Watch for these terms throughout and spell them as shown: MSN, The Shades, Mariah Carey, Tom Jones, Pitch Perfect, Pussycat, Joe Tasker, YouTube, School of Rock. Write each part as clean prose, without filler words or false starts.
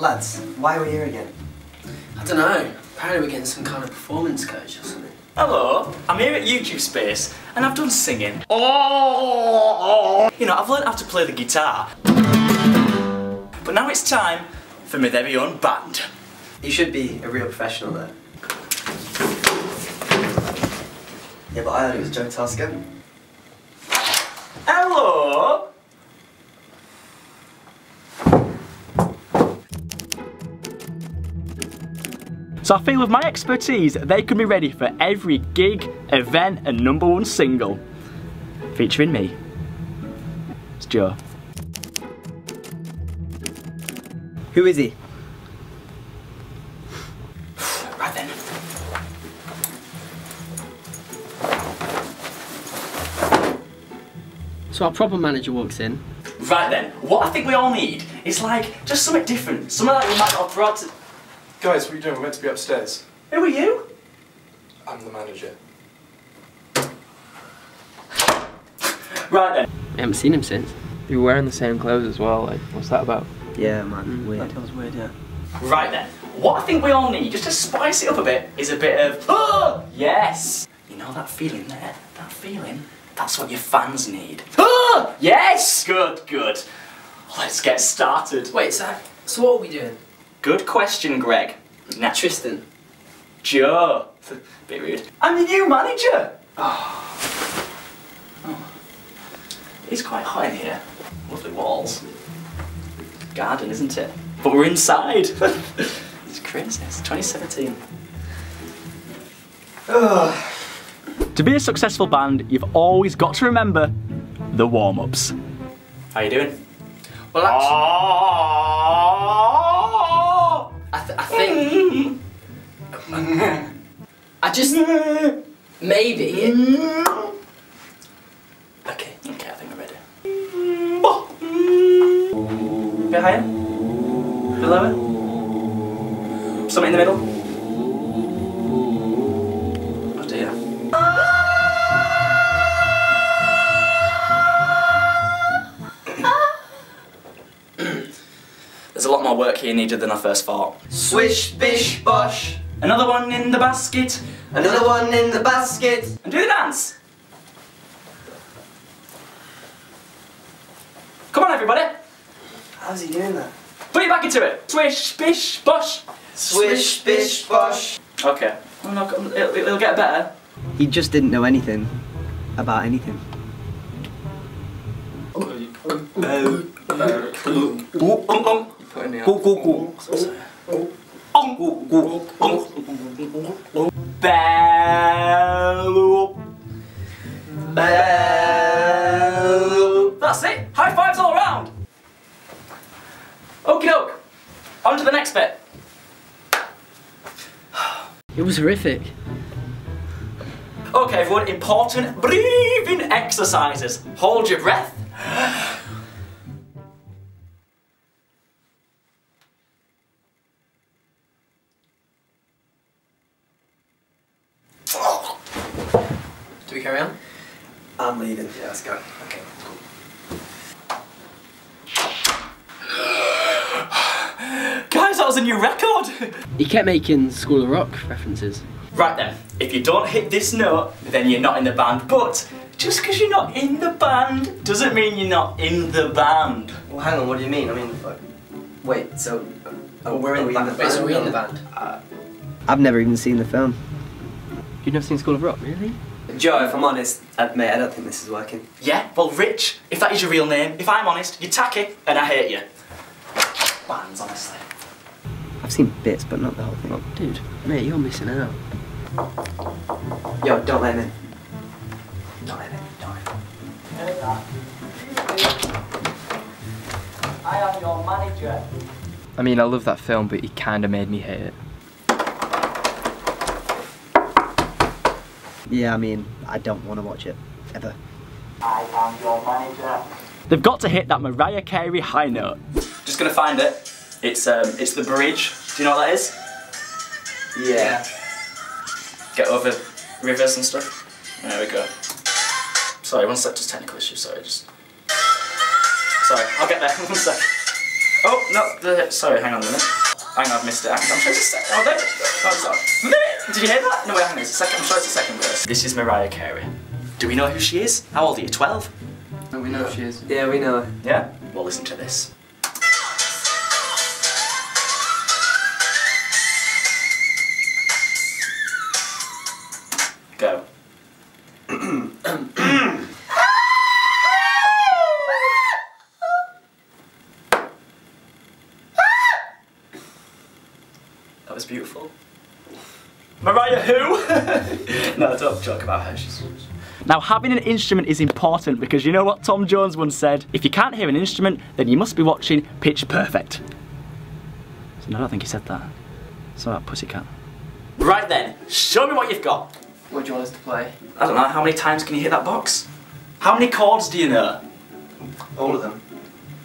Lads, why are we here again? I don't know. Apparently we're getting some kind of performance coach or something. Hello, I'm here at YouTube Space and I've done singing. Oh, you know, I've learned how to play the guitar. But now it's time for my very own band. You should be a real professional there. Yeah, but I heard it was Joe Tasker. Hello! So I feel with my expertise, they can be ready for every gig, event and #1 single. Featuring me. It's Joe. Who is he? Right then. So our proper manager walks in. Right then, what I think we all need is like, just something different. Something that we might not have brought to... Guys, what are you doing? We're meant to be upstairs. Who are you? I'm the manager. Right then. I haven't seen him since. You were wearing the same clothes as well, like, what's that about? Yeah, man, weird. That was weird, yeah. Right then, what I think we all need, just to spice it up a bit, is a bit of, oh, yes! You know that feeling there? That feeling? That's what your fans need. Oh, yes! Good, good. Let's get started. Wait, so what are we doing? Good question, Greg. Tristan. Joe. It's a bit rude. I'm the new manager! Oh. Oh. It's quite hot in here. Lovely walls. Garden, isn't it? But we're inside! It's crazy. It's 2017. Oh. To be a successful band, you've always got to remember the warm-ups. How you doing? Well, actually... I just maybe. Okay, okay, I think I'm ready. Oh. A bit higher, a bit lower. Something in the middle. Oh dear. There's a lot more work here needed than I first thought. Swish, bish, bosh. Another one in the basket. Another one in the basket. And do the dance. Come on, everybody. How's he doing that? Put your back into it. Swish, bish, bosh. Swish, bish, bosh. Okay. It'll get better. He just didn't know anything about anything. That's it! High fives all around! Okie doke! On to the next bit. It was horrific. Okay everyone, important breathing exercises. Hold your breath. Do we carry on? I'm leading. Yeah, let's go. Okay. Guys, that was a new record! He kept making School of Rock references. Right then, if you don't hit this note, then you're not in the band. But just because you're not in the band doesn't mean you're not in the band. Well, hang on, what do you mean? I mean, like, wait, so we're in the band. Wait, so we're in the band? I've never even seen the film. You've never seen School of Rock, really? Joe, if I'm honest, mate, I don't think this is working. Yeah, well, Rich, if that is your real name, if I'm honest, you're tacky and I hate you. Bands, honestly. I've seen bits, but not the whole thing. Oh, dude, mate, you're missing out. Yo, don't let him in. Don't let him in, don't let him in. I am your manager. I mean, I love that film, but it kind of made me hate it. Yeah, I mean, I don't want to watch it, ever. I am your manager. They've got to hit that Mariah Carey high note. Just gonna find it. It's the bridge. Do you know what that is? Yeah. Get over rivers and stuff. There we go. Sorry, one sec, just technical issue, sorry. I'll get there, one sec. Oh, no, sorry, hang on a minute. Hang on, I've missed it. I'm sure it's a second. Oh, there we go. Oh, minute! Did you hear that? No, wait, hang on, it's a second. I'm sure it's a second verse. This is Mariah Carey. Do we know who she is? How old are you, 12? No, we know who she is. Yeah, we know her. Yeah? Well, listen to this. Go. That was beautiful. Mariah who? No, don't joke about her. She's... Now, having an instrument is important because you know what Tom Jones once said? If you can't hear an instrument, then you must be watching Pitch Perfect. So, no, I don't think he said that. It's about Pussycat. Right then, show me what you've got. What do you want us to play? I don't know, how many times can you hit that box? How many chords do you know? All of them.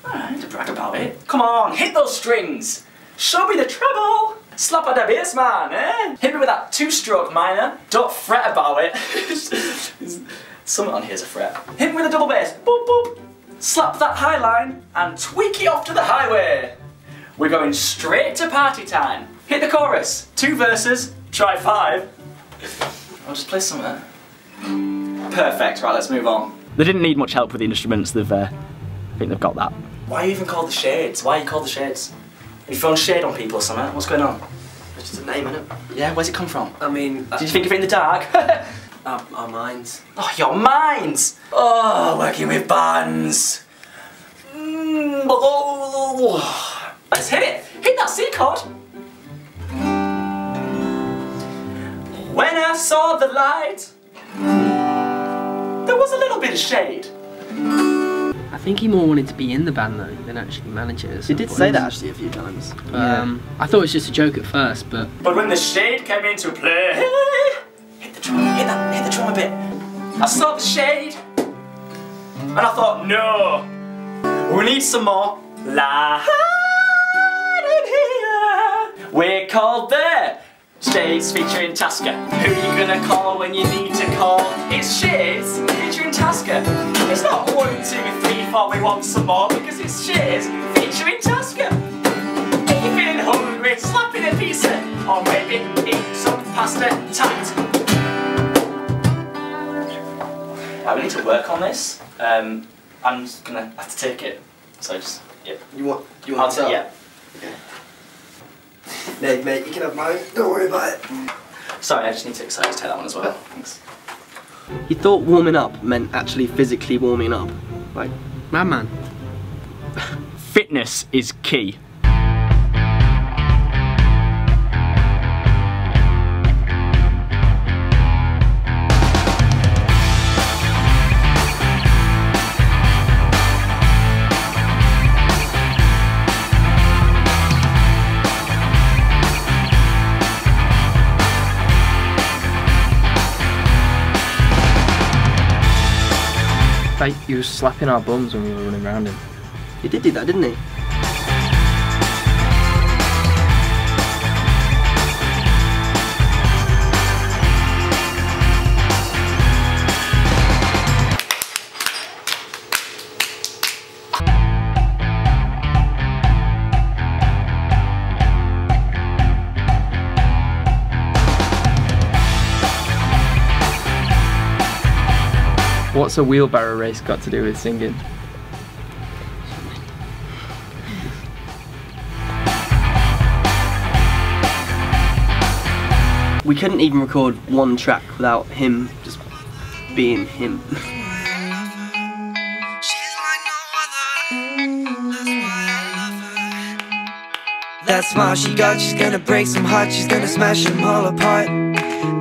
I don't need to brag about it. Come on, hit those strings! Show me the treble! Slap on the bass, man, eh? Hit me with that two-stroke minor. Don't fret about it. Someone on here's a fret. Hit me with a double bass. Boop, boop. Slap that high line and tweak it off to the highway. We're going straight to party time. Hit the chorus. Two verses. Try five. I'll just play something. Perfect. Right, let's move on. They didn't need much help with the instruments. They've, I think they've got that. Why are you even called The Shades? Why are you called The Shades? Have you thrown shade on people or something? What's going on? It's just a name, innit? Yeah, where's it come from? I mean... Did you think of it in the dark? Our minds. Oh, your minds! Oh, working with bands! Let's hit it! Hit that C chord! When I saw the light, there was a little bit of shade. I think he more wanted to be in the band though than actually manage it. He did say that actually a few times. Yeah. I thought it was just a joke at first, but... But when the shade came into play... Hit the drum, hit that, hit the drum a bit. I saw the shade, and I thought, no, we need some more light in here. We're called The Shades featuring Tasker. Who are you gonna call when you need to call? It's Shades featuring Tasker. It's not 1, 2, 3, 4, we want some more, because it's Shades featuring Tasker. If you're feeling hungry, slap in a pizza, or maybe eat some pasta tight. Right, we need to work on this. I'm just gonna have to take it. So just, yeah. You want to? Yeah. Okay. No, mate, you can have mine. Don't worry about it. Sorry, I just need to take that one as well. Thanks. You thought warming up meant actually physically warming up. Like, madman. Fitness is key. He was slapping our bums when we were running around him. He did do that, didn't he? What's a wheelbarrow race got to do with singing? We couldn't even record one track without him just being him. That smile she got, she's gonna break some hearts, she's gonna smash them all apart.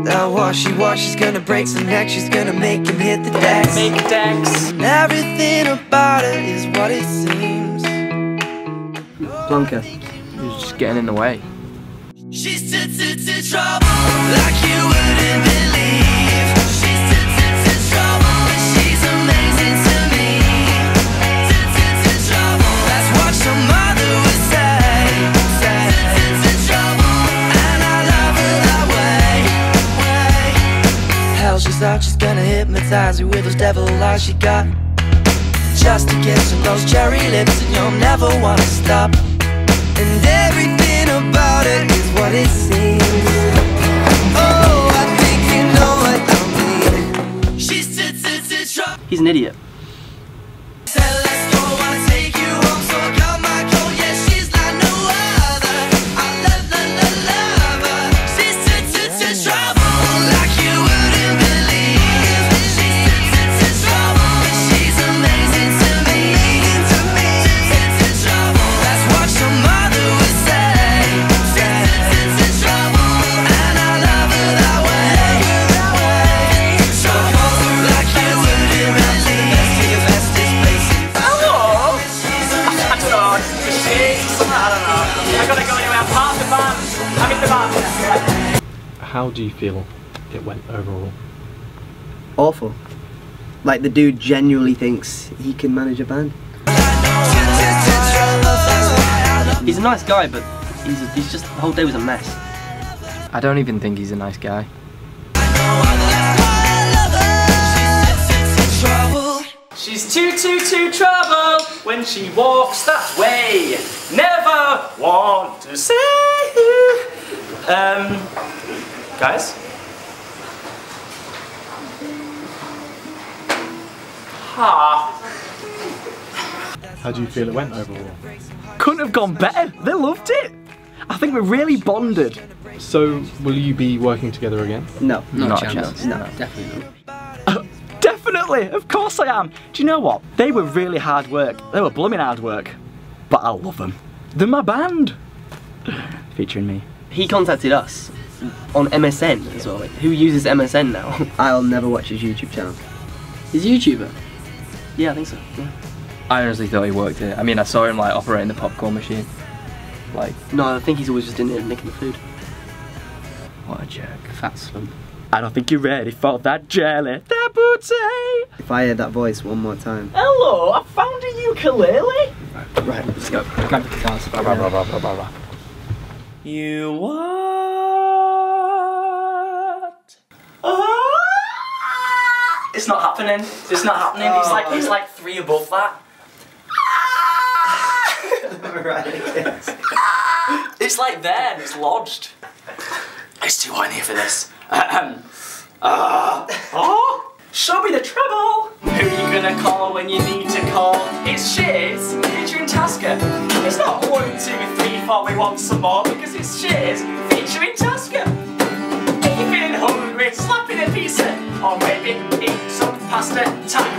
That wash, she's gonna break some neck, she's gonna make him hit the decks. Make the decks. Everything about it is what it seems. Blanca, you're just getting in the way. She's in trouble, like you wouldn't believe. She's in trouble, she's amazing to me. In trouble, that's what your mother would say. She's out, she's gonna hypnotize you with those devil eyes she got. just a kiss with those cherry lips, and you'll never want to stop. And everything about it is what it seems. Oh, I think you know what I mean. She sits, sits, sits. He's an idiot. How do you feel it went overall? Awful. Like the dude genuinely thinks he can manage a band. He's a nice guy, but he's just, the whole day was a mess. I don't even think he's a nice guy. She's too trouble when she walks that way. Never want to see you. Guys? Ha! How do you feel it went overall? Couldn't have gone better. They loved it. I think we really bonded. So, will you be working together again? No, not a chance. No, definitely not. Definitely, of course I am. Do you know what? They were really hard work. They were blooming hard work. But I love them. They're my band. Featuring me. He contacted us on MSN as well. Who uses MSN now? I'll never watch his YouTube channel. He's a YouTuber? Yeah, I think so. Yeah. I honestly thought he worked it. I mean, I saw him like operating the popcorn machine. Like, no, I think he's always just in there nicking the food. What a jerk, fat slump. I don't think you're ready for that jelly, that booty. If I hear that voice one more time. Hello, I found a ukulele. Right, let's go. Grab the guitars. Yeah. You what? Ah! It's not happening. It's not happening. Oh. He's like three above that. Right. Yes. It's like there. It's lodged. It's too hot in here for this. Oh! Show me the treble. Who you gonna call when you need to call? It's Shades, featuring Tasker. It's not 1, 2, 3, 4. We want some more because it's Shades, featuring Tasker. If you're feeling hungry, slap in a pizza, or maybe eat some pasta. Time